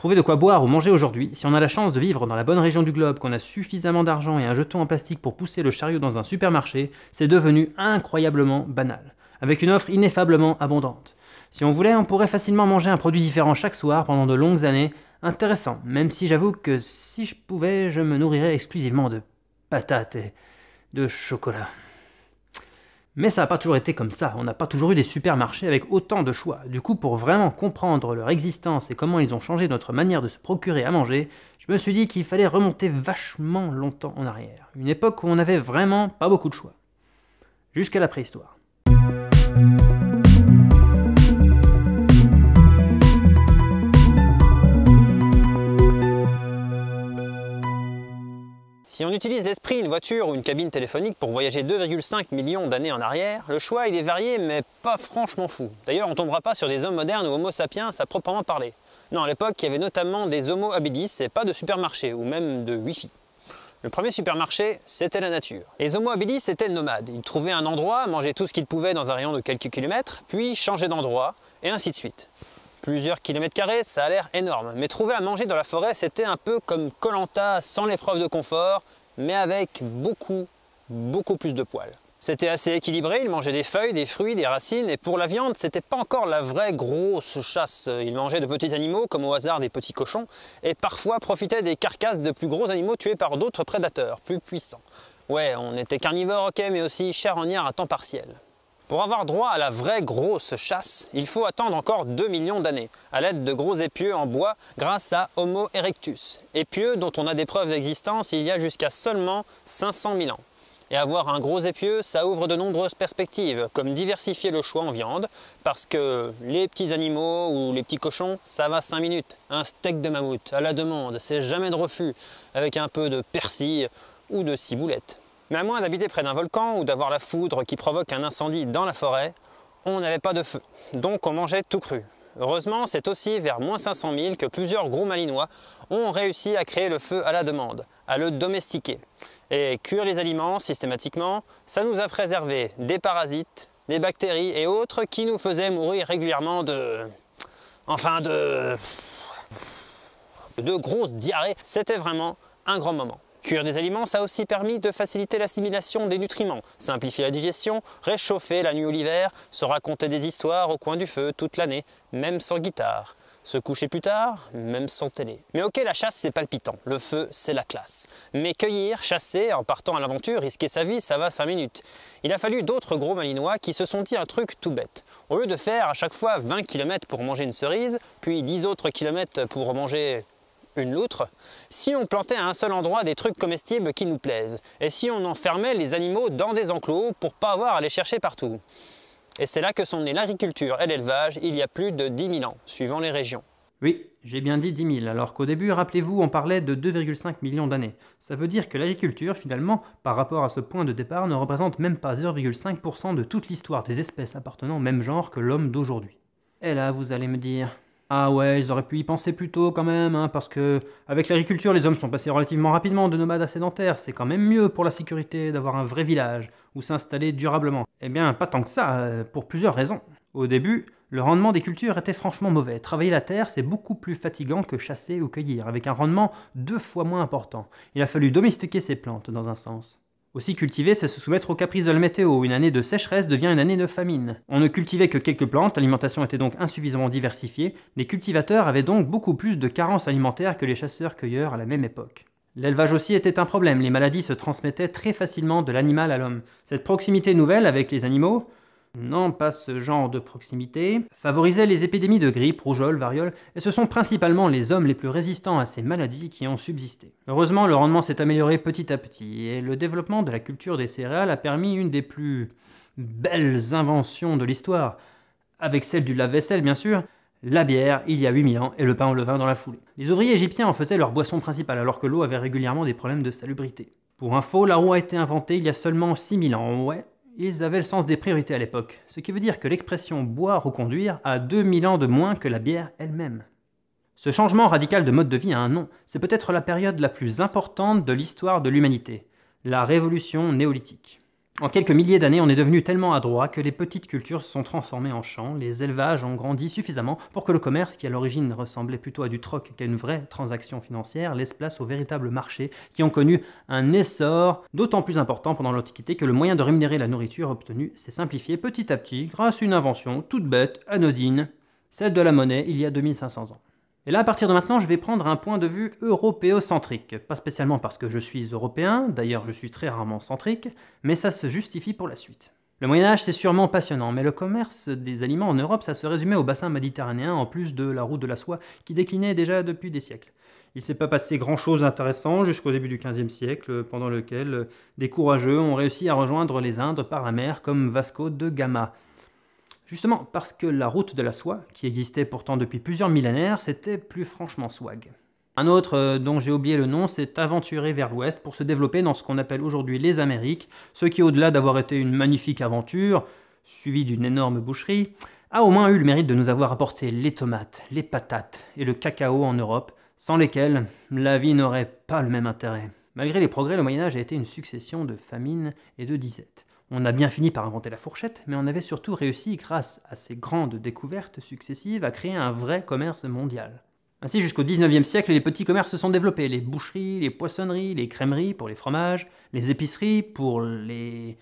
Trouver de quoi boire ou manger aujourd'hui, si on a la chance de vivre dans la bonne région du globe, qu'on a suffisamment d'argent et un jeton en plastique pour pousser le chariot dans un supermarché, c'est devenu incroyablement banal, avec une offre ineffablement abondante. Si on voulait, on pourrait facilement manger un produit différent chaque soir pendant de longues années, intéressant, même si j'avoue que si je pouvais, je me nourrirais exclusivement de patates et de chocolat. Mais ça n'a pas toujours été comme ça, on n'a pas toujours eu des supermarchés avec autant de choix. Du coup, pour vraiment comprendre leur existence et comment ils ont changé notre manière de se procurer à manger, je me suis dit qu'il fallait remonter vachement longtemps en arrière. Une époque où on n'avait vraiment pas beaucoup de choix. Jusqu'à la préhistoire. Si on utilise l'esprit, une voiture ou une cabine téléphonique pour voyager 2,5 millions d'années en arrière, le choix il est varié mais pas franchement fou. D'ailleurs on ne tombera pas sur des hommes modernes ou homo sapiens à proprement parler. Non, à l'époque il y avait notamment des homo habilis et pas de supermarché ou même de wifi. Le premier supermarché, c'était la nature. Les homo habilis étaient nomades, ils trouvaient un endroit, mangeaient tout ce qu'ils pouvaient dans un rayon de quelques kilomètres, puis changeaient d'endroit, et ainsi de suite. Plusieurs kilomètres carrés, ça a l'air énorme, mais trouver à manger dans la forêt, c'était un peu comme Koh-Lanta sans l'épreuve de confort, mais avec beaucoup plus de poils. C'était assez équilibré, ils mangeaient des feuilles, des fruits, des racines, et pour la viande, c'était pas encore la vraie grosse chasse. Ils mangeaient de petits animaux, comme au hasard des petits cochons, et parfois profitaient des carcasses de plus gros animaux tués par d'autres prédateurs, plus puissants. Ouais, on était carnivores, ok, mais aussi charognards à temps partiel. Pour avoir droit à la vraie grosse chasse, il faut attendre encore 2 millions d'années, à l'aide de gros épieux en bois grâce à Homo erectus, épieux dont on a des preuves d'existence il y a jusqu'à seulement 500 000 ans. Et avoir un gros épieu, ça ouvre de nombreuses perspectives, comme diversifier le choix en viande, parce que les petits animaux ou les petits cochons, ça va 5 minutes. Un steak de mammouth, à la demande, c'est jamais de refus, avec un peu de persil ou de ciboulette. Mais à moins d'habiter près d'un volcan ou d'avoir la foudre qui provoque un incendie dans la forêt, on n'avait pas de feu, donc on mangeait tout cru. Heureusement, c'est aussi vers moins 500 000 que plusieurs gros malinois ont réussi à créer le feu à la demande, à le domestiquer. Et cuire les aliments systématiquement, ça nous a préservé des parasites, des bactéries et autres qui nous faisaient mourir régulièrement de... enfin de grosses diarrhées. C'était vraiment un grand moment. Cuire des aliments, ça a aussi permis de faciliter l'assimilation des nutriments, simplifier la digestion, réchauffer la nuit ou l'hiver, se raconter des histoires au coin du feu toute l'année, même sans guitare. Se coucher plus tard, même sans télé. Mais ok, la chasse c'est palpitant, le feu c'est la classe. Mais cueillir, chasser, en partant à l'aventure, risquer sa vie, ça va 5 minutes. Il a fallu d'autres gros malinois qui se sont dit un truc tout bête. Au lieu de faire à chaque fois 20 km pour manger une cerise, puis 10 autres kilomètres pour manger une loutre, si on plantait à un seul endroit des trucs comestibles qui nous plaisent, et si on enfermait les animaux dans des enclos pour pas avoir à les chercher partout. Et c'est là que sont nées l'agriculture et l'élevage il y a plus de 10 000 ans, suivant les régions. Oui, j'ai bien dit 10 000, alors qu'au début, rappelez-vous, on parlait de 2,5 millions d'années. Ça veut dire que l'agriculture, finalement, par rapport à ce point de départ, ne représente même pas 0,5% de toute l'histoire des espèces appartenant au même genre que l'homme d'aujourd'hui. Et là, vous allez me dire... ah ouais, ils auraient pu y penser plus tôt quand même, hein, parce que avec l'agriculture, les hommes sont passés relativement rapidement de nomades à sédentaires, c'est quand même mieux pour la sécurité d'avoir un vrai village, où s'installer durablement. Eh bien, pas tant que ça, pour plusieurs raisons. Au début, le rendement des cultures était franchement mauvais. Travailler la terre, c'est beaucoup plus fatigant que chasser ou cueillir, avec un rendement 2 fois moins important. Il a fallu domestiquer ces plantes, dans un sens. Aussi cultiver, c'est se soumettre aux caprices de la météo. Une année de sécheresse devient une année de famine. On ne cultivait que quelques plantes, l'alimentation était donc insuffisamment diversifiée, les cultivateurs avaient donc beaucoup plus de carences alimentaires que les chasseurs-cueilleurs à la même époque. L'élevage aussi était un problème, les maladies se transmettaient très facilement de l'animal à l'homme. Cette proximité nouvelle avec les animaux, non pas ce genre de proximité, favorisait les épidémies de grippe, rougeole, variole, et ce sont principalement les hommes les plus résistants à ces maladies qui ont subsisté. Heureusement, le rendement s'est amélioré petit à petit, et le développement de la culture des céréales a permis une des plus belles inventions de l'histoire, avec celle du lave-vaisselle bien sûr, la bière il y a 8000 ans et le pain au levain dans la foulée. Les ouvriers égyptiens en faisaient leur boisson principale alors que l'eau avait régulièrement des problèmes de salubrité. Pour info, la roue a été inventée il y a seulement 6000 ans, ouais. Ils avaient le sens des priorités à l'époque, ce qui veut dire que l'expression « boire ou conduire » a 2000 ans de moins que la bière elle-même. Ce changement radical de mode de vie a un nom, c'est peut-être la période la plus importante de l'histoire de l'humanité, la révolution néolithique. En quelques milliers d'années, on est devenu tellement adroit que les petites cultures se sont transformées en champs, les élevages ont grandi suffisamment pour que le commerce, qui à l'origine ressemblait plutôt à du troc qu'à une vraie transaction financière, laisse place aux véritables marchés qui ont connu un essor d'autant plus important pendant l'Antiquité que le moyen de rémunérer la nourriture obtenue s'est simplifié petit à petit grâce à une invention toute bête, anodine, celle de la monnaie il y a 2500 ans. Et là, à partir de maintenant, je vais prendre un point de vue européocentrique. Pas spécialement parce que je suis européen, d'ailleurs je suis très rarement centrique, mais ça se justifie pour la suite. Le Moyen-Âge, c'est sûrement passionnant, mais le commerce des aliments en Europe, ça se résumait au bassin méditerranéen, en plus de la route de la soie, qui déclinait déjà depuis des siècles. Il s'est pas passé grand-chose d'intéressant jusqu'au début du XVe siècle, pendant lequel des courageux ont réussi à rejoindre les Indes par la mer, comme Vasco de Gama. Justement parce que la route de la soie, qui existait pourtant depuis plusieurs millénaires, c'était plus franchement swag. Un autre dont j'ai oublié le nom s'est aventuré vers l'ouest pour se développer dans ce qu'on appelle aujourd'hui les Amériques, ce qui au-delà d'avoir été une magnifique aventure, suivie d'une énorme boucherie, a au moins eu le mérite de nous avoir apporté les tomates, les patates et le cacao en Europe, sans lesquels la vie n'aurait pas le même intérêt. Malgré les progrès, le Moyen-Âge a été une succession de famines et de disettes. On a bien fini par inventer la fourchette, mais on avait surtout réussi, grâce à ces grandes découvertes successives, à créer un vrai commerce mondial. Ainsi, jusqu'au XIXe siècle, les petits commerces se sont développés. Les boucheries, les poissonneries, les crèmeries pour les fromages, les épiceries pour les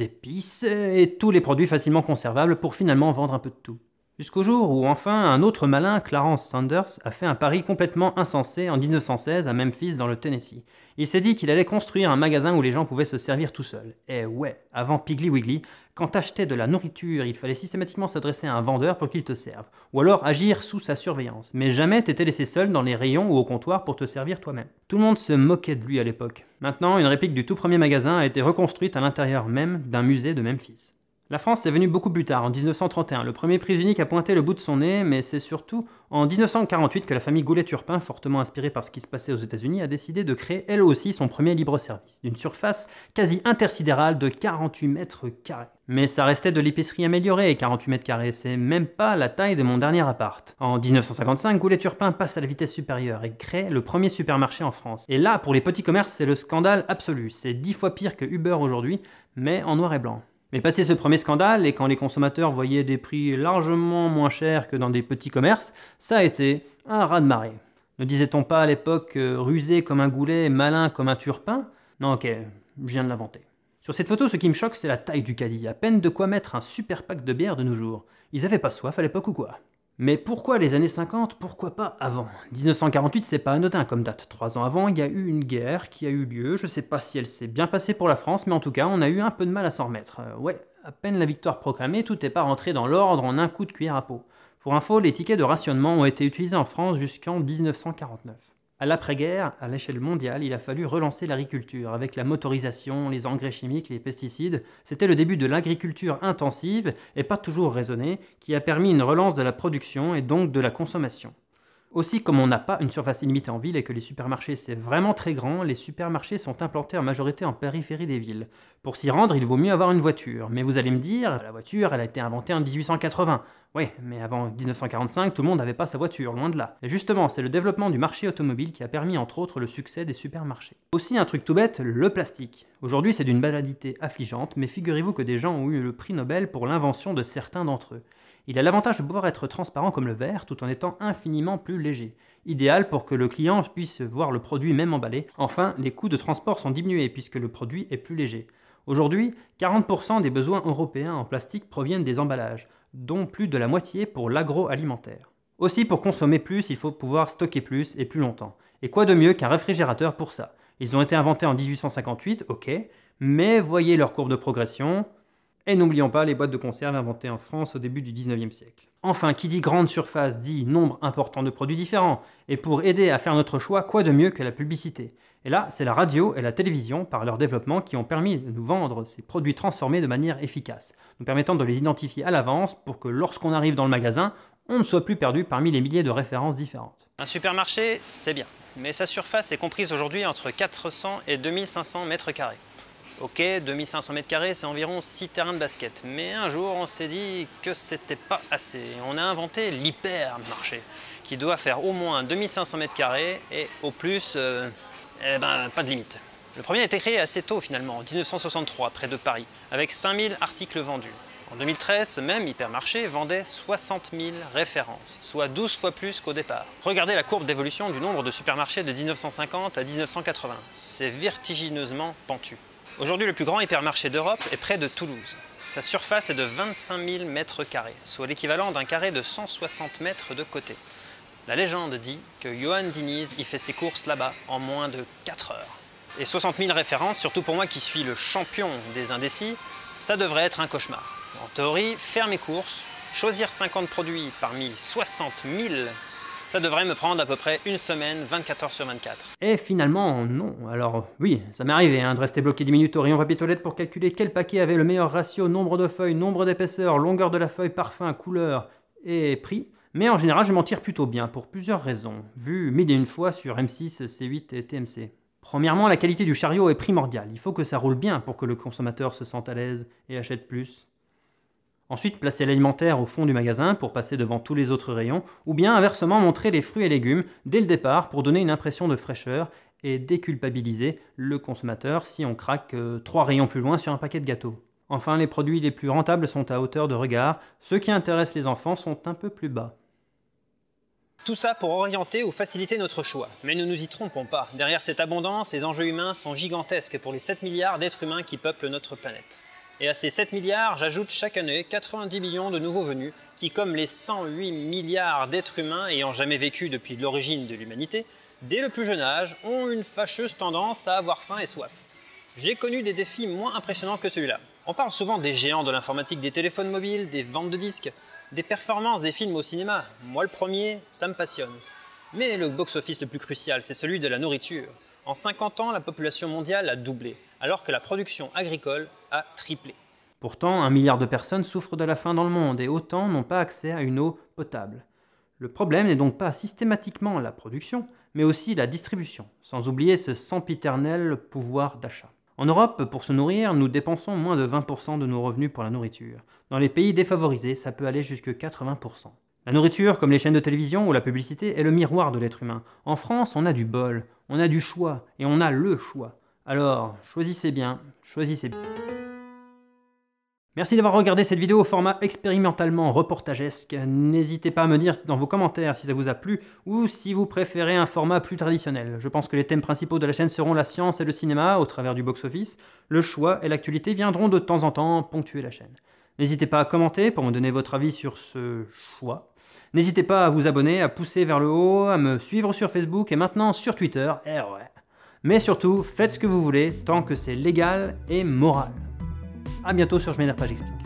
épices, et tous les produits facilement conservables pour finalement vendre un peu de tout. Jusqu'au jour où, enfin, un autre malin, Clarence Saunders, a fait un pari complètement insensé en 1916 à Memphis dans le Tennessee. Il s'est dit qu'il allait construire un magasin où les gens pouvaient se servir tout seuls. Et ouais, avant Piggly Wiggly, quand t'achetais de la nourriture, il fallait systématiquement s'adresser à un vendeur pour qu'il te serve, ou alors agir sous sa surveillance. Mais jamais t'étais laissé seul dans les rayons ou au comptoir pour te servir toi-même. Tout le monde se moquait de lui à l'époque. Maintenant, une réplique du tout premier magasin a été reconstruite à l'intérieur même d'un musée de Memphis. La France est venue beaucoup plus tard, en 1931. Le premier prix unique a pointé le bout de son nez, mais c'est surtout en 1948 que la famille Goulet-Turpin, fortement inspirée par ce qui se passait aux États-Unis, a décidé de créer elle aussi son premier libre-service, d'une surface quasi intersidérale de 48 mètres carrés. Mais ça restait de l'épicerie améliorée, et 48 mètres carrés, c'est même pas la taille de mon dernier appart. En 1955, Goulet-Turpin passe à la vitesse supérieure et crée le premier supermarché en France. Et là, pour les petits commerces, c'est le scandale absolu. C'est 10 fois pire que Uber aujourd'hui, mais en noir et blanc. Mais passé ce premier scandale, et quand les consommateurs voyaient des prix largement moins chers que dans des petits commerces, ça a été un raz-de-marée. Ne disait-on pas à l'époque rusé comme un goulet, malin comme un turpin? Non, ok, je viens de l'inventer. Sur cette photo, ce qui me choque, c'est la taille du caddie, à peine de quoi mettre un super pack de bière de nos jours. Ils avaient pas soif à l'époque ou quoi? Mais pourquoi les années 50? Pourquoi pas avant? 1948, c'est pas anodin comme date. 3 ans avant, il y a eu une guerre qui a eu lieu, je sais pas si elle s'est bien passée pour la France, mais en tout cas, on a eu un peu de mal à s'en remettre. Ouais, à peine la victoire proclamée, tout n'est pas rentré dans l'ordre en un coup de cuillère à peau. Pour info, les tickets de rationnement ont été utilisés en France jusqu'en 1949. À l'après-guerre, à l'échelle mondiale, il a fallu relancer l'agriculture avec la motorisation, les engrais chimiques, les pesticides. C'était le début de l'agriculture intensive, et pas toujours raisonnée, qui a permis une relance de la production et donc de la consommation. Aussi, comme on n'a pas une surface illimitée en ville et que les supermarchés c'est vraiment très grand, les supermarchés sont implantés en majorité en périphérie des villes. Pour s'y rendre, il vaut mieux avoir une voiture. Mais vous allez me dire, la voiture, elle a été inventée en 1880. Oui, mais avant 1945, tout le monde n'avait pas sa voiture, loin de là. Et justement, c'est le développement du marché automobile qui a permis entre autres le succès des supermarchés. Aussi un truc tout bête, le plastique. Aujourd'hui, c'est d'une banalité affligeante, mais figurez-vous que des gens ont eu le prix Nobel pour l'invention de certains d'entre eux. Il a l'avantage de pouvoir être transparent comme le verre, tout en étant infiniment plus léger. Idéal pour que le client puisse voir le produit même emballé. Enfin, les coûts de transport sont diminués puisque le produit est plus léger. Aujourd'hui, 40% des besoins européens en plastique proviennent des emballages, dont plus de la moitié pour l'agroalimentaire. Aussi, pour consommer plus, il faut pouvoir stocker plus et plus longtemps. Et quoi de mieux qu'un réfrigérateur pour ça? Ils ont été inventés en 1858, ok, mais voyez leur courbe de progression. Et n'oublions pas les boîtes de conserve inventées en France au début du 19e siècle. Enfin, qui dit grande surface dit nombre important de produits différents. Et pour aider à faire notre choix, quoi de mieux que la publicité? Et là, c'est la radio et la télévision, par leur développement, qui ont permis de nous vendre ces produits transformés de manière efficace, nous permettant de les identifier à l'avance pour que lorsqu'on arrive dans le magasin, on ne soit plus perdu parmi les milliers de références différentes. Un supermarché, c'est bien. Mais sa surface est comprise aujourd'hui entre 400 et 2500 mètres carrés. Ok, 2500 m2, c'est environ 6 terrains de basket. Mais un jour, on s'est dit que c'était pas assez. On a inventé l'hypermarché, qui doit faire au moins 2500 m2 et au plus, pas de limite. Le premier a été créé assez tôt finalement, en 1963, près de Paris, avec 5000 articles vendus. En 2013, ce même hypermarché vendait 60 000 références, soit 12 fois plus qu'au départ. Regardez la courbe d'évolution du nombre de supermarchés de 1950 à 1980. C'est vertigineusement pentu. Aujourd'hui, le plus grand hypermarché d'Europe est près de Toulouse. Sa surface est de 25 000 mètres carrés, soit l'équivalent d'un carré de 160 mètres de côté. La légende dit que Yohann Diniz y fait ses courses là-bas en moins de 4 heures. Et 60 000 références, surtout pour moi qui suis le champion des indécis, ça devrait être un cauchemar. En théorie, faire mes courses, choisir 50 produits parmi 60 000, ça devrait me prendre à peu près une semaine, 24 heures sur 24. Et finalement, non. Alors oui, ça m'est arrivé de rester bloqué 10 minutes au rayon papier toilette pour calculer quel paquet avait le meilleur ratio nombre de feuilles, nombre d'épaisseur, longueur de la feuille, parfum, couleur et prix. Mais en général, je m'en tire plutôt bien pour plusieurs raisons, vu mille et une fois sur M6, C8 et TMC. Premièrement, la qualité du chariot est primordiale. Il faut que ça roule bien pour que le consommateur se sente à l'aise et achète plus. Ensuite, placer l'alimentaire au fond du magasin pour passer devant tous les autres rayons, ou bien inversement montrer les fruits et légumes dès le départ pour donner une impression de fraîcheur et déculpabiliser le consommateur si on craque 3 rayons plus loin sur un paquet de gâteaux. Enfin, les produits les plus rentables sont à hauteur de regard, ceux qui intéressent les enfants sont un peu plus bas. Tout ça pour orienter ou faciliter notre choix. Mais ne nous y trompons pas, derrière cette abondance, les enjeux humains sont gigantesques pour les 7 milliards d'êtres humains qui peuplent notre planète. Et à ces 7 milliards, j'ajoute chaque année 90 millions de nouveaux venus qui, comme les 108 milliards d'êtres humains ayant jamais vécu depuis l'origine de l'humanité, dès le plus jeune âge, ont une fâcheuse tendance à avoir faim et soif. J'ai connu des défis moins impressionnants que celui-là. On parle souvent des géants de l'informatique, des téléphones mobiles, des ventes de disques, des performances des films au cinéma. Moi le premier, ça me passionne. Mais le box-office le plus crucial, c'est celui de la nourriture. En 50 ans, la population mondiale a doublé, alors que la production agricole a triplé. Pourtant, 1 milliard de personnes souffrent de la faim dans le monde et autant n'ont pas accès à une eau potable. Le problème n'est donc pas systématiquement la production, mais aussi la distribution, sans oublier ce sempiternel pouvoir d'achat. En Europe, pour se nourrir, nous dépensons moins de 20% de nos revenus pour la nourriture. Dans les pays défavorisés, ça peut aller jusqu'à 80%. La nourriture, comme les chaînes de télévision ou la publicité, est le miroir de l'être humain. En France, on a du bol, on a du choix, et on a le choix. Alors, choisissez bien, choisissez bien. Merci d'avoir regardé cette vidéo au format expérimentalement reportagesque. N'hésitez pas à me dire dans vos commentaires si ça vous a plu ou si vous préférez un format plus traditionnel. Je pense que les thèmes principaux de la chaîne seront la science et le cinéma au travers du box-office. Le choix et l'actualité viendront de temps en temps ponctuer la chaîne. N'hésitez pas à commenter pour me donner votre avis sur ce choix. N'hésitez pas à vous abonner, à pousser vers le haut, à me suivre sur Facebook et maintenant sur Twitter. Eh ouais. Mais surtout, faites ce que vous voulez tant que c'est légal et moral. A bientôt sur J'm'énerve pas, j'explique.